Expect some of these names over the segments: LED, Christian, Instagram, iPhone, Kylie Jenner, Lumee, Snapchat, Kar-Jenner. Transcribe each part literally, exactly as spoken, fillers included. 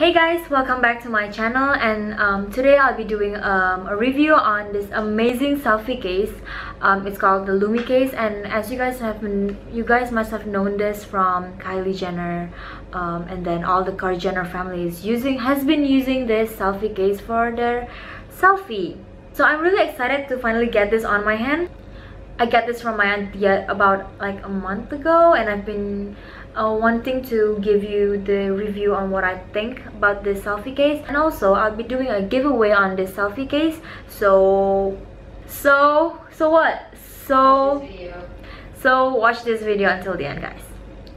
Hey guys, welcome back to my channel, and um, today I'll be doing um, a review on this amazing selfie case. Um, it's called the Lumee case, and as you guys have been, you guys must have known this from Kylie Jenner, um, and then all the Kar-Jenner family is using has been using this selfie case for their selfie. So I'm really excited to finally get this on my hand. I got this from my auntie about like a month ago, and I've been uh, wanting to give you the review on what I think about this selfie case, and also I'll be doing a giveaway on this selfie case. So, so, so what? So, so watch this video until the end, guys.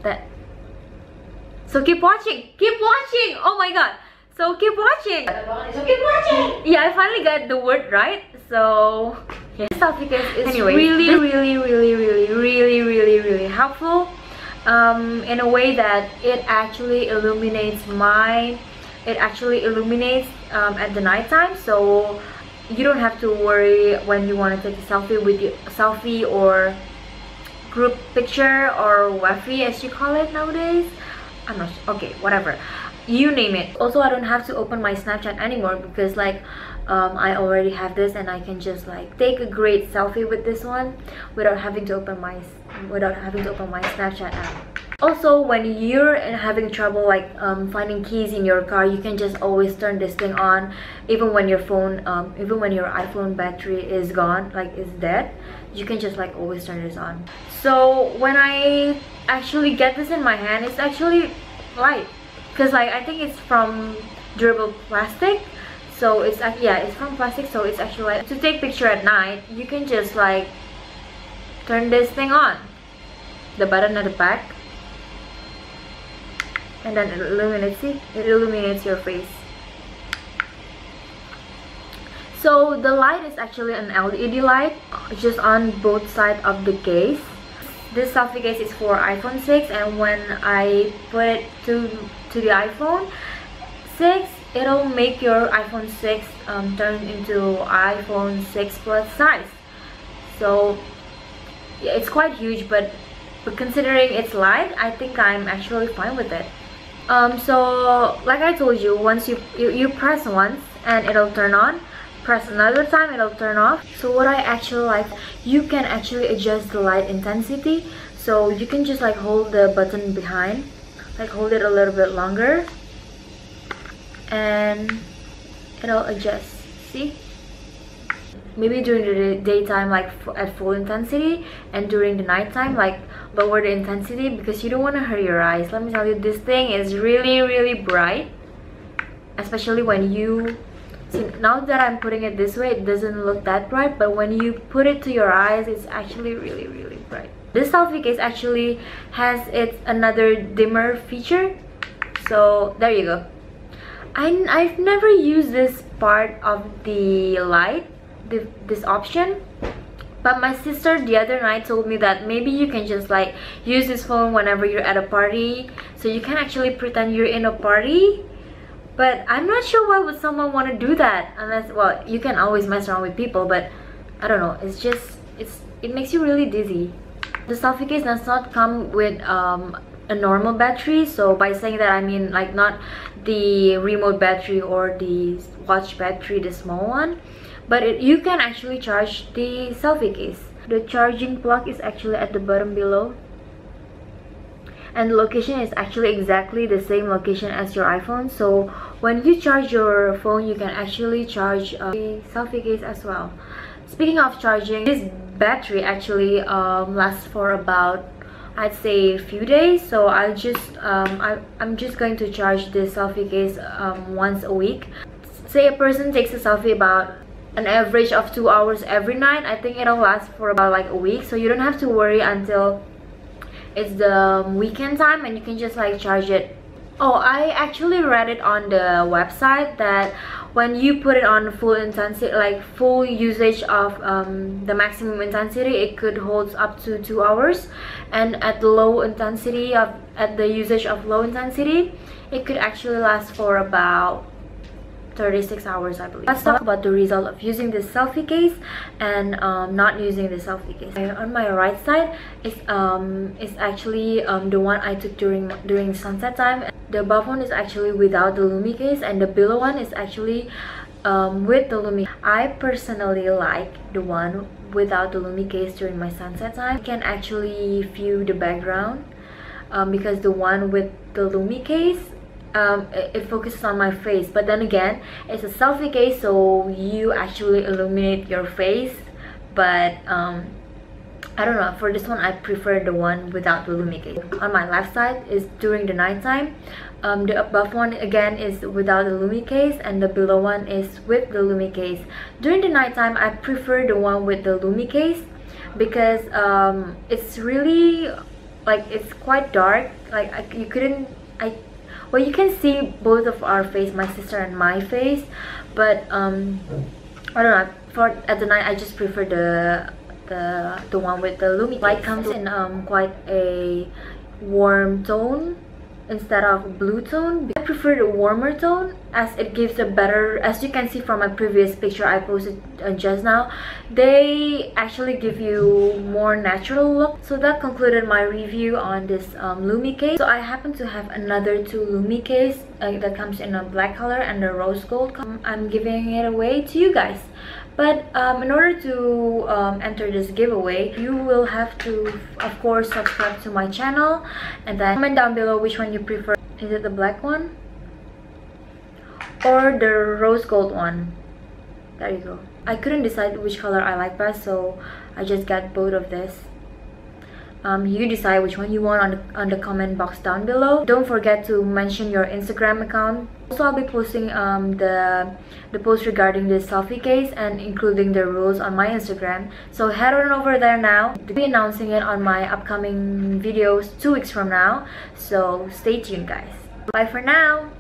That. So keep watching, keep watching. Oh my god. So keep watching. So keep watching. Yeah, I finally got the word right. So. Yes. This selfie case is anyway, really, really, really, really, really, really, really helpful um, in a way that it actually illuminates my, it actually illuminates um, at the night time, so you don't have to worry when you want to take a selfie with your selfie or group picture or wafi as you call it nowadays. I'm not okay, whatever. You name it. Also, I don't have to open my Snapchat anymore because like um, I already have this, and I can just like take a great selfie with this one without having to open my without having to open my Snapchat app. Also, when you're having trouble like um, finding keys in your car, you can just always turn this thing on, even when your phone, um, even when your iPhone battery is gone, like is dead. You can just like always turn this on. So when I actually get this in my hand, it's actually light. Cause like I think it's from durable plastic, so it's uh, yeah it's from plastic, so it's actually like, to take picture at night you can just like turn this thing on, the button at the back, and then it illuminates it, it illuminates your face. So the light is actually an L E D light just on both sides of the case. This selfie case is for iPhone six, and when I put it to to the iPhone six, it'll make your iPhone six um, turn into iPhone six plus size. So yeah, it's quite huge, but, but considering it's light, I think I'm actually fine with it. Um, so like I told you, once you, you you press once and it'll turn on. Press another time, it'll turn off. So what I actually like, you can actually adjust the light intensity, so you can just like hold the button behind, like hold it a little bit longer, and it'll adjust. See, maybe during the daytime like at full intensity, and during the nighttime like lower the intensity, because you don't want to hurt your eyes. Let me tell you, this thing is really really bright, especially when you see, now that I'm putting it this way, it doesn't look that bright, but when you put it to your eyes, it's actually really really bright. This selfie case actually has its another dimmer feature, so there you go. I, I've never used this part of the light, the, this option, but my sister the other night told me that maybe you can just like use this phone whenever you're at a party, so you can actually pretend you're in a party. But I'm not sure why would someone want to do that, unless, well, you can always mess around with people, but I don't know, it's just, it's it makes you really dizzy. The selfie case does not come with um, a normal battery, so by saying that I mean like not the remote battery or the watch battery, the small one, but it, you can actually charge the selfie case. The charging plug is actually at the bottom below, and the location is actually exactly the same location as your iPhone, so when you charge your phone you can actually charge uh, the selfie case as well. Speaking of charging, this battery actually um, lasts for about, I'd say, a few days, so I'll just um, I, I'm just going to charge this selfie case um, once a week. Say a person takes a selfie about an average of two hours every night, I think it'll last for about like a week, so you don't have to worry until it's the weekend time, and you can just like charge it. Oh, I actually read it on the website that when you put it on full intensity, like full usage of um, the maximum intensity, it could hold up to two hours, and at low intensity of at the usage of low intensity, it could actually last for about thirty-six hours, I believe. Let's talk about the result of using this selfie case and um, not using the selfie case. On my right side is um is actually um the one I took during during sunset time. The above one is actually without the Lumee case, and the below one is actually um, with the Lumee. I personally like the one without the Lumee case during my sunset time. You can actually view the background um, because the one with the Lumee case, Um, it focuses on my face, but then again it's a selfie case, so you actually illuminate your face. But um, I don't know, for this one I prefer the one without the Lumee case. On my left side is during the nighttime. Um, the above one again is without the Lumee case, and the below one is with the Lumee case. During the nighttime I prefer the one with the Lumee case because um, it's really like it's quite dark. Like I, you couldn't I well, you can see both of our face, my sister and my face, but um, I don't know. For at the night, I just prefer the the the one with the Lumee. Light comes in um quite a warm tone instead of blue tone. I prefer the warmer tone as it gives a better. As you can see from my previous picture I posted just now, they actually give you more natural look. So that concluded my review on this um, Lumee case. So I happen to have another two Lumee case uh, that comes in a black color and a rose gold color. I'm giving it away to you guys. But um, in order to um, enter this giveaway, you will have to, of course, subscribe to my channel, and then comment down below which one you prefer. Is it the black one or the rose gold one? There you go. I couldn't decide which color I like best, so I just got both of this. Um, you decide which one you want on the, on the comment box down below. Don't forget to mention your Instagram account. Also, I'll be posting um, the, the post regarding this selfie case and including the rules on my Instagram. So head on over there now. I'll be announcing it on my upcoming videos two weeks from now. So stay tuned, guys. Bye for now.